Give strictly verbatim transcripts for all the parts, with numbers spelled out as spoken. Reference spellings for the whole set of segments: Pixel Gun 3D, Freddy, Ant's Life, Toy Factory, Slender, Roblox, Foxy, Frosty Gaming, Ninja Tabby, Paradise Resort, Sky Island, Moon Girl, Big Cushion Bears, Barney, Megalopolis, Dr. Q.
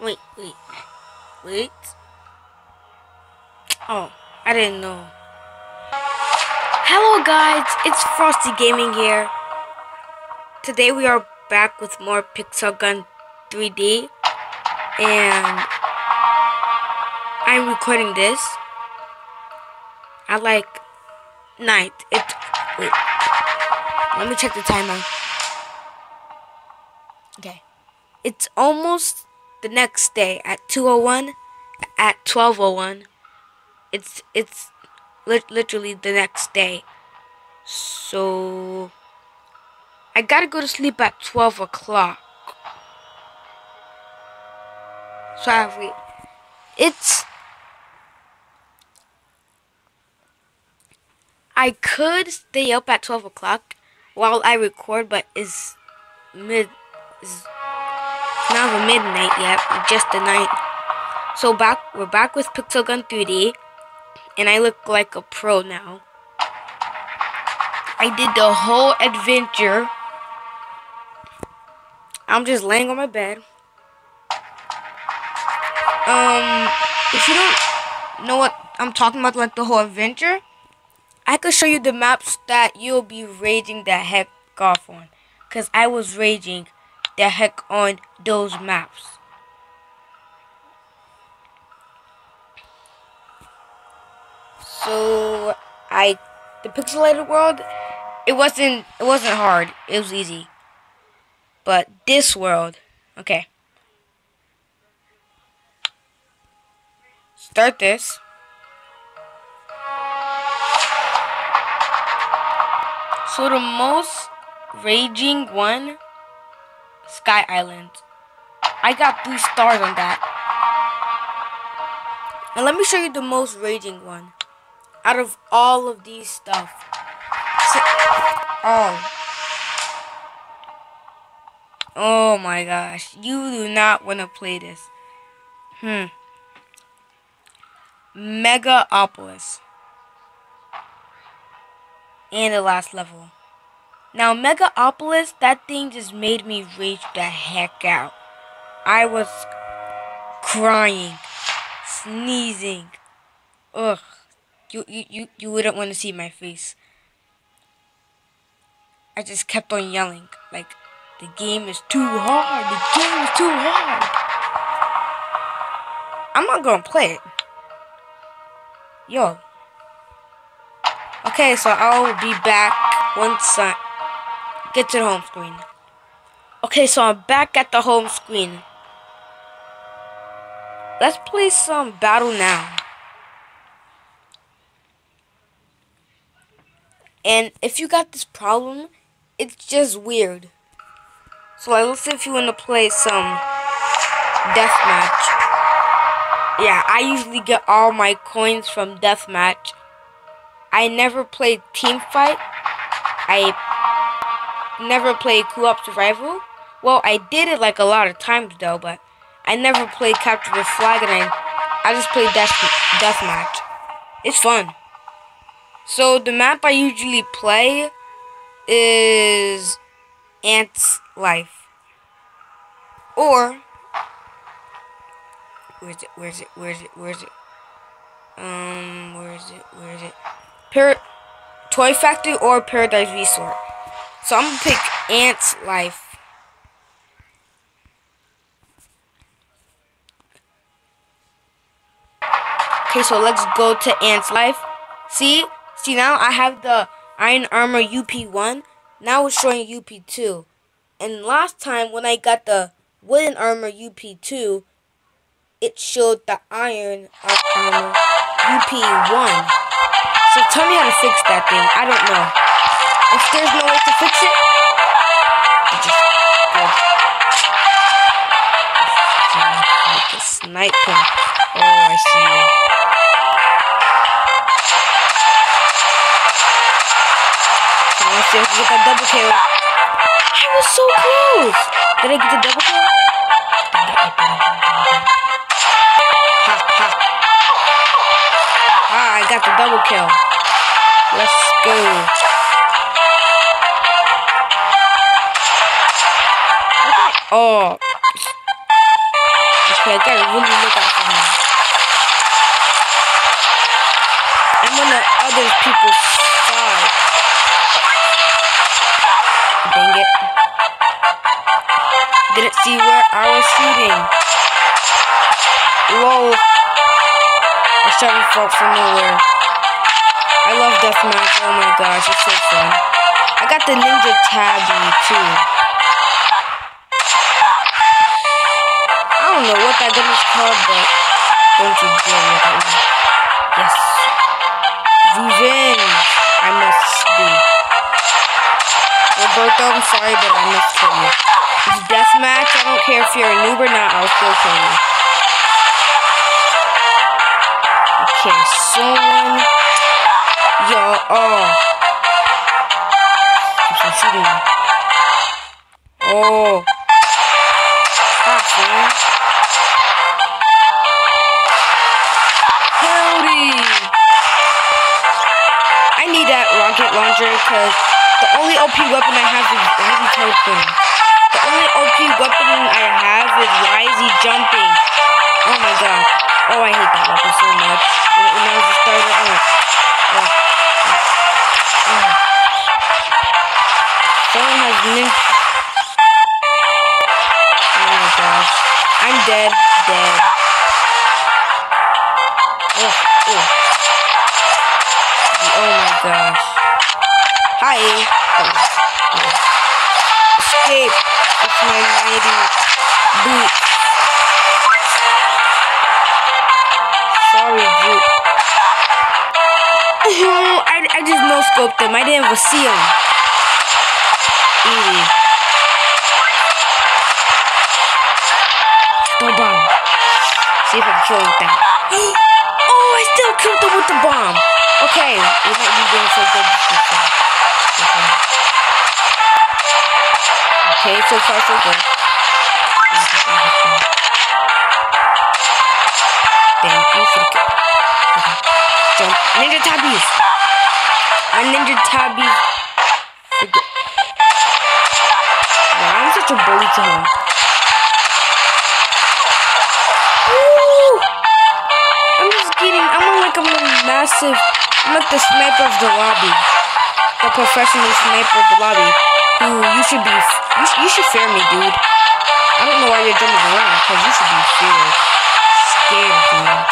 Wait, wait, wait. Oh, I didn't know. Hello guys, it's Frosty Gaming here. Today we are back with more Pixel Gun three D. And I'm recording this at like night. It's, wait, let me check the timer. Okay. It's almost the next day at two oh one, at twelve oh one. It's it's li literally the next day. So I gotta go to sleep at twelve o'clock. So I have to wait. It's I could stay up at twelve o'clock while I record, but it's mid. It's not the midnight yet, just the night. So back, we're back with Pixel Gun three D, and I look like a pro now. I did the whole adventure. I'm just laying on my bed. Um, if you don't know what I'm talking about, like the whole adventure, I could show you the maps that you'll be raging the heck off on, cause I was raging the heck on those maps. So I the pixelated world, it wasn't it wasn't hard, it was easy. But this world, okay. Start this. So the most raging one, Sky Island. I got three stars on that. And let me show you the most raging one out of all of these stuff. So, oh. Oh my gosh. You do not want to play this. Hmm. Megalopolis. And the last level. Now, Megalopolis, that thing just made me rage the heck out. I was crying, sneezing. Ugh, you you you, you wouldn't want to see my face. I just kept on yelling, like, the game is too hard, the game is too hard. I'm not gonna play it. Yo. Okay, so I'll be back once I get to the home screen. Okay, so I'm back at the home screen. Let's play some battle now. And if you got this problem, it's just weird. So like, let's see if you want to play some deathmatch. Yeah, I usually get all my coins from deathmatch. I never played team fight. I never played co-op survival. Well, I did it like a lot of times though, but I never played capture the flag, and I I just played death deathmatch. It's fun. So the map I usually play is Ant's Life. Or where is it? Where is it? Where is it? Where is it? Um, where is it? Where is it? Par Toy Factory or Paradise Resort. So I'm gonna pick Ant's Life. Okay, so let's go to Ant's Life. See? See, now I have the Iron Armor U P one. Now it's showing U P two. And last time when I got the Wooden Armor U P two, it showed the Iron Armor U P one. So tell me how to fix that thing. I don't know. If there's no way to fix it, I just go. Like a sniper. Oh, I see you. Okay, let's see if we get that double kill. I was so close. Did I get the double kill? Ha, ha. Ah, I got the double kill. Let's go. Oh. Just so I gotta really look out for him. I'm on the other people's side. Dang it. Didn't see where I was shooting. Whoa. I shot and fought from nowhere. I love deathmatch. Oh my gosh, it's so fun. I got the Ninja Tabby too. I don't know what that gun is called, but don't you dare look at me. Yes. Revenge. I must do. Roberto, I'm sorry, but I must kill you. It's deathmatch. I don't care if you're a noob or not. I'll still kill you. Okay, someone. Yo, oh. I'm shooting. Oh. Stop, man. Laundry, because the only O P weapon I have is heavy jumping. The only O P weapon I have is risey jumping. Oh my god. Oh, I hate that weapon so much. When, when I was a starter, oh. oh. oh. Someone has nymph. Oh my gosh. I'm dead. Dead. Oh, oh. Oh my gosh. Hi! Oh, oh. Escape with my mighty boot. Sorry, boot. I, I just no-scoped them. I didn't see them. Easy. No bomb. See if I can kill with that. Oh, I still killed them with the bomb. Okay, we might be doing so good this time. Okay, so far so good. Thank you for the jump. Ninja Tabbies! I'm Ninja Tabbies. Wow, I'm such a bully to him. Woo! I'm just kidding. I'm on like a massive. I'm like the sniper of the lobby. The professional sniper of the lobby. Ooh, you should be, you, sh you should fear me, dude. I don't know why you're jumping around, because you should be feared. Scared, dude.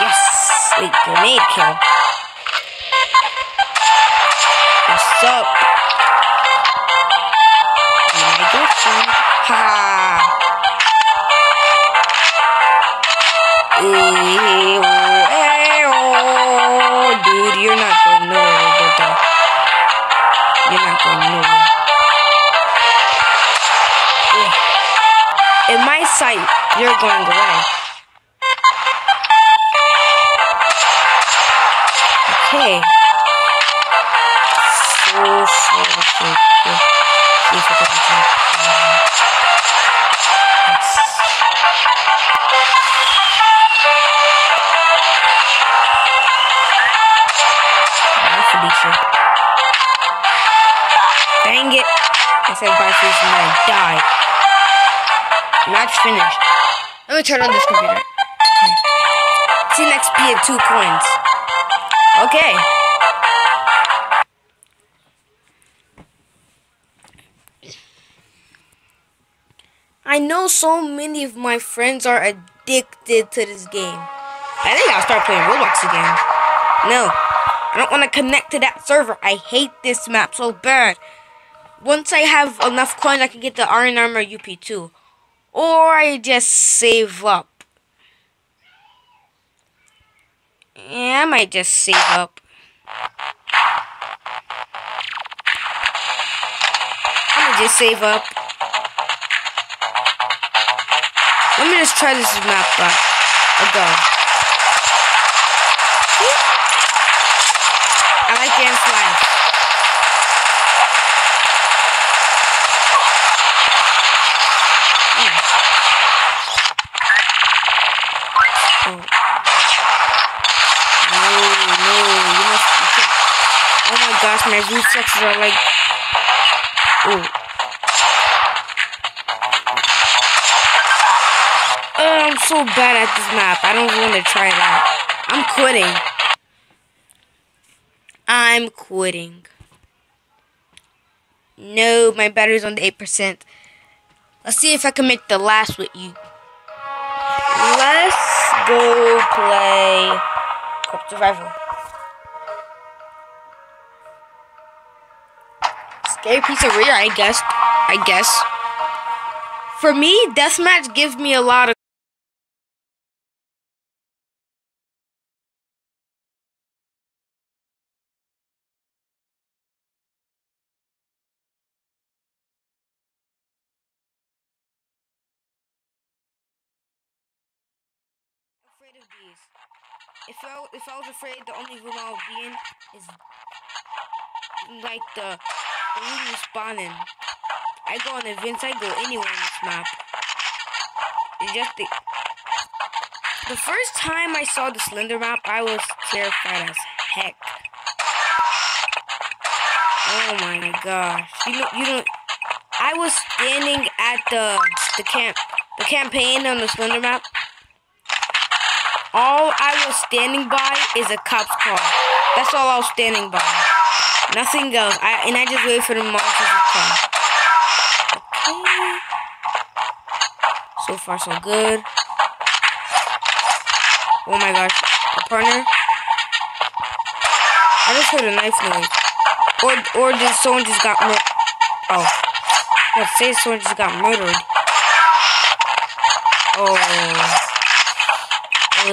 Yes, wait, grenade kill. What's up? Can I get you? Ha ha. Ew, ew, dude, you're not going nowhere, Roberto. You're not going nowhere. Yeah. In my sight, you're going away. Okay. So, so, so, so. See if I can jump. Yes. That's a decent. Dang it! I said bye first and I died. Match finished. Let me turn on this computer. Okay. Team X P at two coins. Okay. I know so many of my friends are addicted to this game. I think I'll start playing Roblox again. No. I don't want to connect to that server. I hate this map so bad. Once I have enough coins, I can get the Iron Armor U P two. Or I just save up. Yeah, I might just save up. I'm gonna just save up. Let me just try this map up. Again. I like Ant's Life. Gosh, my root sections are like, ooh. I'm so bad at this map. I don't want to try that. I'm quitting. I'm quitting. No, my battery's on the eight percent. Let's see if I can make the last with you. Let's go play Corp Survival. Scary pizzeria, I guess. I guess. For me, deathmatch gives me a lot of. If I, if I was afraid, the only room I would be in is like the, the room you spawn in. I go on events, I go anywhere on this map. It's just the, the first time I saw the Slender map, I was terrified as heck. Oh my gosh! You know, you don't. I was standing at the the camp, the campaign on the Slender map. All I was standing by is a cop's car. That's all I was standing by. Nothing else. I, and I just waited for the monsters to come. Okay. So far, so good. Oh my gosh. A partner? I just heard a knife noise. Or, or did someone just got murdered? Oh. Let's say someone just got murdered. Oh. Uh,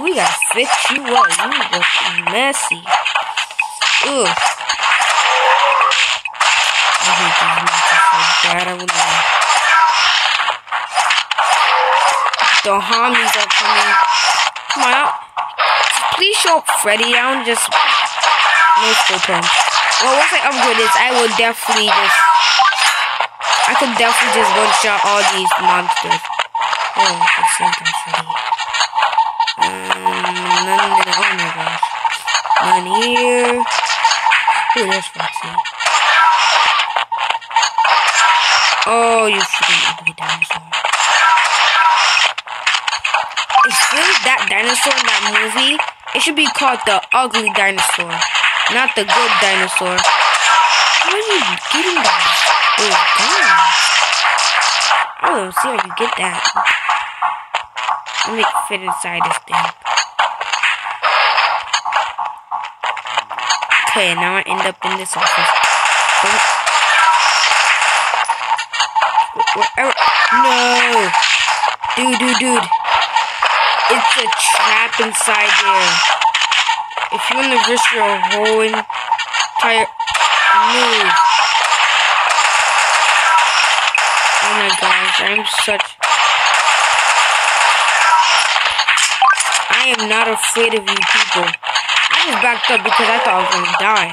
we gotta fix you up. You look messy. Ugh. I hate these monsters so bad. I would lie. The homies are coming. Come on out. Please show up, Freddy. I don't just. No skill punch. Well, once I upgrade this, I will definitely just. I can definitely just one shot all these monsters. Oh, it's something funny. Um, none there. Oh my gosh. None here. Ooh, there's Foxy. Oh, you freaking ugly dinosaur. It's really that dinosaur in that movie. It should be called the ugly dinosaur, not the good dinosaur. How are you getting that? Oh, God. I don't see how you get that. Let me fit inside this thing. Okay, now I end up in this office. No! Dude, dude, dude. It's a trap inside there. If you want to risk your whole entire move. Oh my gosh, I'm such... I am not afraid of you people. I just backed up because I thought I was gonna die.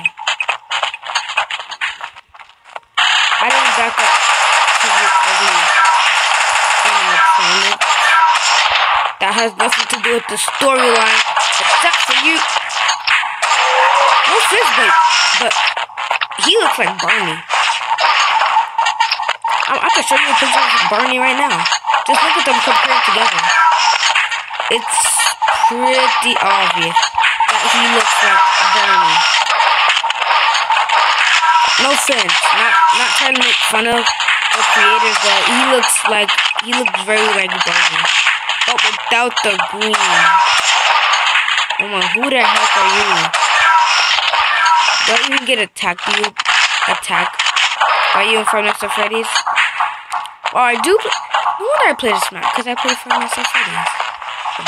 I didn't back up because you're ugly. Animal planet. That has nothing to do with the storyline, except for you. What's this dude? But he looks like Barney. I can show you a picture of Barney right now. Just look at them compared together. It's pretty obvious that he looks like Barney. No offense, not not trying to make fun of the creators, but he looks like he looks very like Barney, but without the green. Oh my, who the heck are you? Don't even get attacked. You attack. Are you in front of Freddy's? Oh, I do play. No wonder I play this map, because I play for myself Freddy's. But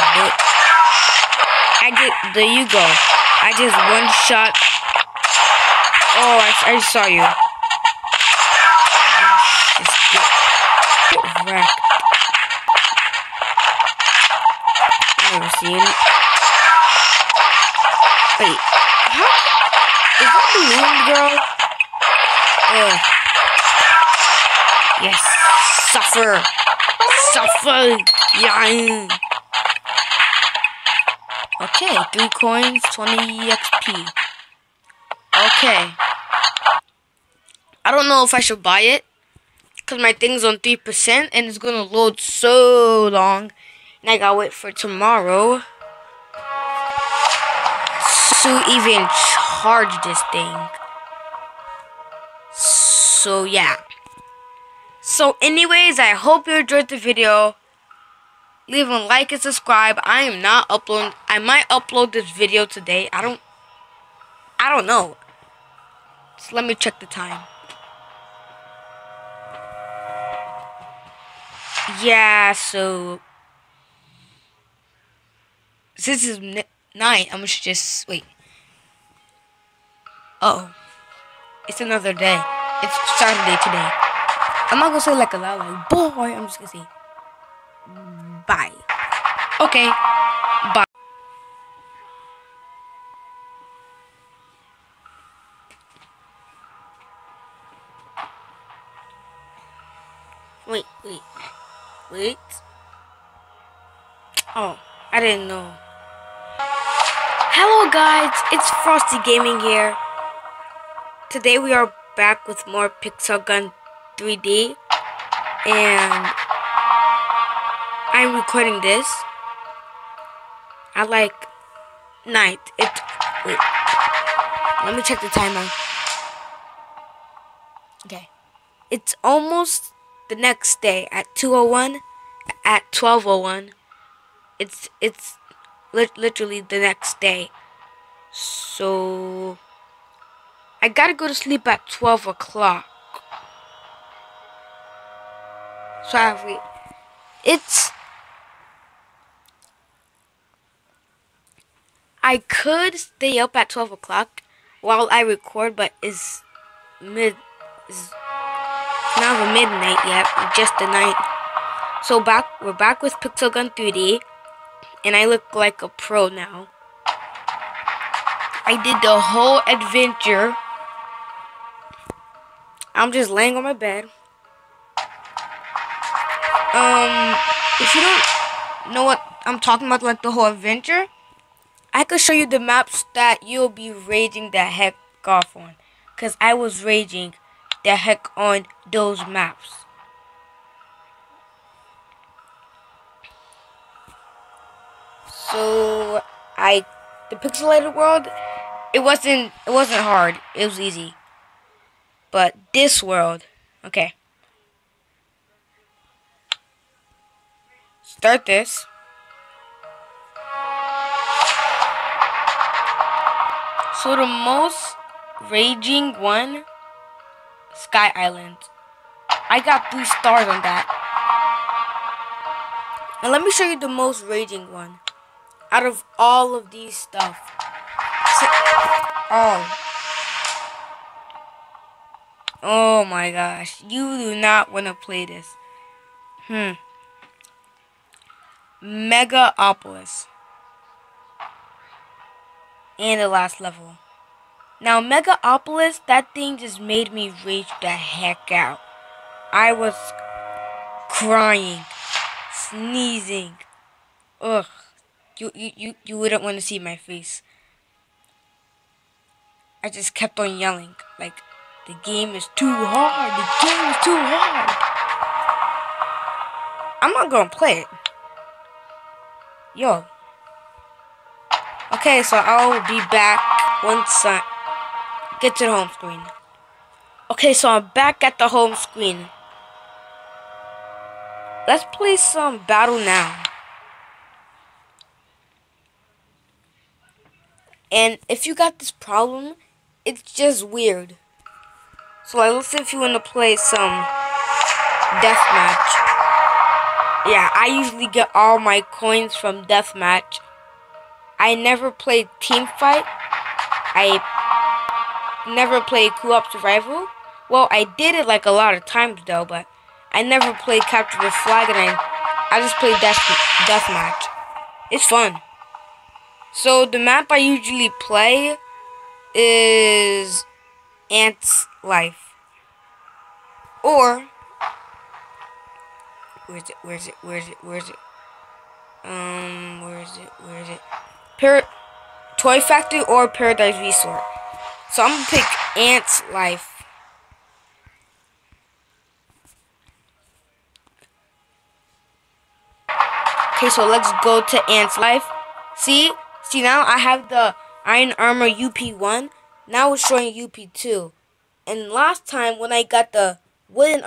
I did. There you go. I just one shot. Oh, I, I saw you. Just get, get wrecked. I never seen it. Wait. How? Is that the Moon Girl? Ugh. Yes. Suffer. Suffer. Yan. Okay. Three coins, twenty X P. Okay. I don't know if I should buy it. because my thing's on three percent and it's gonna load so long, and I gotta wait for tomorrow to even charge this thing. So yeah, so anyways, I hope you enjoyed the video. Leave a like and subscribe. I am not uploading. I might upload this video today. I don't. I don't know. Just let me check the time. Yeah. So this is nine. I'm just just wait. Uh oh, it's another day. It's Saturday today. I'm not gonna say like a lot. Like boy, I'm just gonna say. Bye. Okay. Bye. Wait, wait, wait. Oh, I didn't know. Hello guys, it's Frosty Gaming here. Today we are back with more Pixel Gun three D, and I'm recording this at like night. It wait. Let me check the timer. Okay. It's almost the next day at two oh one, at twelve oh one. It's it's li literally the next day. So I gotta go to sleep at twelve o'clock. So I have wait. It's I could stay up at twelve o'clock while I record, but it's mid, it's not even midnight yet, just the night. So back, we're back with Pixel Gun three D, and I look like a pro now. I did the whole adventure. I'm just laying on my bed. Um, if you don't know what I'm talking about, like the whole adventure, I could show you the maps that you'll be raging the heck off on. Because I was raging the heck on those maps. So, I, the pixelated world, it wasn't, it wasn't hard. It was easy. But this world, okay. Start this. So the most raging one, Sky Island. I got three stars on that. And let me show you the most raging one out of all of these stuff. So, oh. Oh my gosh. You do not want to play this. Hmm. Megalopolis. And the last level. Now, Megalopolis, that thing just made me rage the heck out. I was crying, sneezing. Ugh, you you you, you wouldn't want to see my face. I just kept on yelling like, the game is too hard. The game is too hard. I'm not gonna play it. Yo. Okay, so I'll be back once I get to the home screen. Okay, so I'm back at the home screen. Let's play some battle now. And if you got this problem, it's just weird. So like, let's see if you want to play some deathmatch. Yeah, I usually get all my coins from deathmatch. I never played team fight. I never played co-op survival. Well, I did it like a lot of times though, but I never played capture the flag, and I, I just played death deathmatch. It's fun. So the map I usually play is Ant's Life. Or where's it? Where's it? Where's it? Where's it? Um, where is it? Where is it? Par Toy Factory or Paradise Resort. So I'm gonna pick Ant's Life. Okay, so let's go to Ant's Life. See? See, now I have the Iron Armor U P one. Now it's showing U P two. And last time when I got the wooden armor,